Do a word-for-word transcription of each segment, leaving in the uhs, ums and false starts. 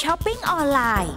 ช้อปปิ้งออนไลน์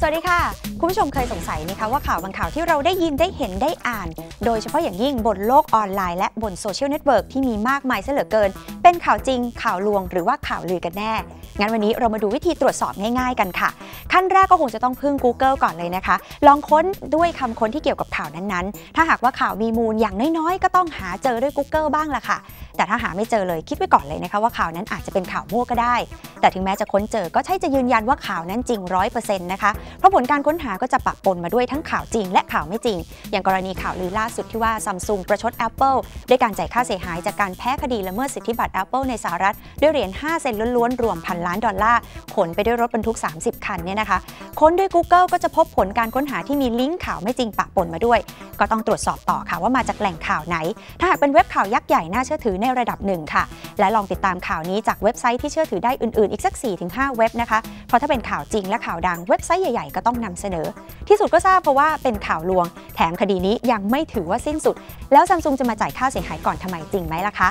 สวัสดีค่ะคุณผู้ชมเคยสงสัยไหมคะว่าข่าวบางข่าวที่เราได้ยินได้เห็นได้อ่านโดยเฉพาะอย่างยิ่งบนโลกออนไลน์และบนโซเชียลเน็ตเวิร์กที่มีมากมายซะเหลือเกินเป็นข่าวจริงข่าวลวงหรือว่าข่าวลือกันแน่งั้นวันนี้เรามาดูวิธีตรวจสอบง่ายๆกันค่ะขั้นแรกก็คงจะต้องพึ่ง Google ก่อนเลยนะคะลองค้นด้วยคำค้นที่เกี่ยวกับข่าวนั้นๆถ้าหากว่าข่าวมีมูลอย่างน้อยๆก็ต้องหาเจอด้วย Google บ้างละค่ะแต่ถ้าหาไม่เจอเลยคิดไว้ก่อนเลยนะคะว่าข่าวนั้นอาจจะเป็นข่าวมั่วก็ได้แต่ถึงแม้จะค้นเจอก็ใช่จะยืนยันว่าข่าวนั้นจริง ร้อยเปอร์เซ็นต์ นะคะเพราะผลการค้นหาก็จะปะปนมาด้วยทั้งข่าวจริงและข่าวไม่จริงอย่างกรณีข่าวลือล่าสุดที่ว่า Samsung ประชด Apple ด้วยการจ่ายค่าเสียหายจากการแพ้คดีละเมิดสิทธิบัตร Apple ในสหรัฐด้วยเหรียญห้าเซนต์ล้วนๆรวมพันล้านดอลลาร์ขนไปด้วยรถบรรทุกสามสิบคันเนี่ยนะคะค้นด้วย Google ก็จะพบผลการค้นหาที่มีลิงก์ข่าวไม่จริงปะปนมาด้วยก็ต้องตรวจสอบต่อค่ะว่ามาจากแหล่งข่าวไหนถ้าหากเป็นเว็บข่าวยักษ์ใหญ่น่าเชื่อถือในระดับหนึ่งค่ะและลองติดตามข่าวนี้จากเว็บไซต์ที่เชื่อถือได้อื่นๆอีกสัก สี่ถึงห้า เว็บนะคะเพราะถ้าเป็นข่าวจริงและข่าวดังเว็บไซต์ใหญ่ๆก็ต้องนำเสนอที่สุดก็ทราบเพราะว่าเป็นข่าวลวงแถมคดีนี้ยังไม่ถือว่าสิ้นสุดแล้ว Samsung จะมาจ่ายค่าเสียหายก่อนทำไมจริงไหมล่ะคะ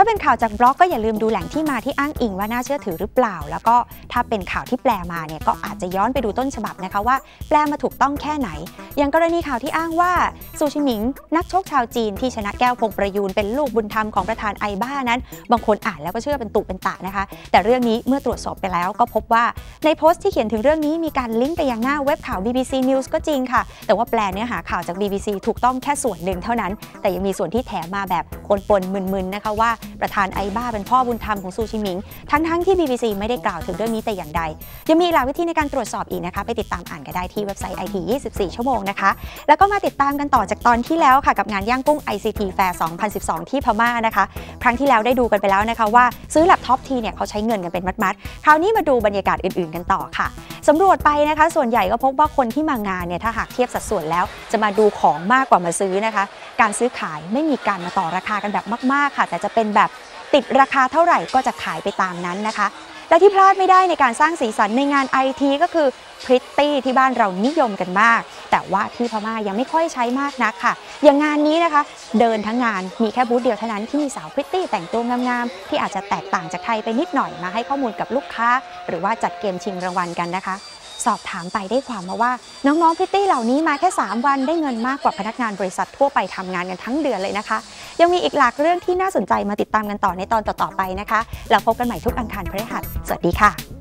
ถ้าเป็นข่าวจากบล็อกก็อย่าลืมดูแหล่งที่มาที่อ้างอิงว่าน่าเชื่อถือหรือเปล่าแล้วก็ถ้าเป็นข่าวที่แปลมาเนี่ยก็อาจจะย้อนไปดูต้นฉบับนะคะว่าแปลมาถูกต้องแค่ไหนอย่างกรณีข่าวที่อ้างว่าซูชิมิงนักชกชาวจีนที่ชนะแก้วพงประยูนเป็นลูกบุญธรรมของประธานไอบ้านั้นบางคนอ่านแล้วก็เชื่อเป็นตุเป็นตะนะคะแต่เรื่องนี้เมื่อตรวจสอบไปแล้วก็พบว่าในโพสต์ที่เขียนถึงเรื่องนี้มีการลิงก์ไปยังหน้าเว็บข่าว บี บี ซี News ก็จริงค่ะแต่ว่าแปลเนื้อหาข่าวจาก บี บี ซี ถูกต้องแค่ส่วนหนึ่งเท่านั้นแต่ยังมีส่วนที่แถมมาแบบปนๆมึนๆนะคะว่าประธานไอบ้าเป็นพ่อบุญธรรมของซูชิมิงทั้งๆที่ บี บี ซี ไม่ได้กล่าวถึงเรื่องนี้แต่อย่างใดยังมีหลายวิธีในการตรวจสอบอีกนะคะไปติดตามอ่านกันได้ที่เว็บไซต์ ไอ ที ยี่สิบสี่ ชั่วโมงนะคะแล้วก็มาติดตามกันต่อจากตอนที่แล้วค่ะกับงานย่างกุ้ง ไอ ซี ที Fair สองพันสิบสอง ที่พม่านะคะครั้งที่แล้วได้ดูกันไปแล้วนะคะว่าซื้อแล็ปท็อปทีเนี่ยเขาใช้เงินกันเป็นมัดๆคราวนี้มาดูบรรยากาศอื่นๆกันต่อค่ะสำรวจไปนะคะส่วนใหญ่ก็พบว่าคนที่มางานเนี่ยถ้าหากเทียบสัดส่วนแล้วจะมาดูของมากกว่ามาซื้อนะคะการซื้อขายไม่มีการมาต่อราคากันแบบมากๆค่ะแต่จะเป็นแบบติดราคาเท่าไหร่ก็จะขายไปตามนั้นนะคะและที่พลาดไม่ได้ในการสร้างสีสันในงาน ไอ ที ก็คือพริตตี้ที่บ้านเรานิยมกันมากแต่ว่าที่พม่ายังไม่ค่อยใช้มากนักค่ะอย่างงานนี้นะคะเดินทั้งงานมีแค่บูธเดียวเท่านั้นที่มีสาวพริตตี้แต่งตัวงามๆที่อาจจะแตกต่างจากไทยไปนิดหน่อยมาให้ข้อมูลกับลูกค้าหรือว่าจัดเกมชิงรางวัลกันนะคะสอบถามไปได้ความมาว่าน้องๆพริตตี้เหล่านี้มาแค่สามวันได้เงินมากกว่าพนักงานบริษัททั่วไปทำงานกันทั้งเดือนเลยนะคะยังมีอีกหลากเรื่องที่น่าสนใจมาติดตามกันต่อในตอนต่อๆไปนะคะแล้วพบกันใหม่ทุกอังคารพฤหัสสวัสดีค่ะ